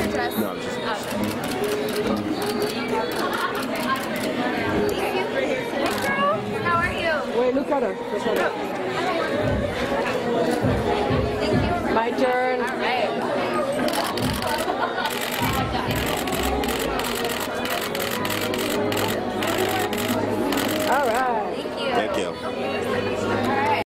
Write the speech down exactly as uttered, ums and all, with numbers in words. her dress? No, I'm just oh. Thank you for here today, girl. How are you? Wait, look at her. Look at her.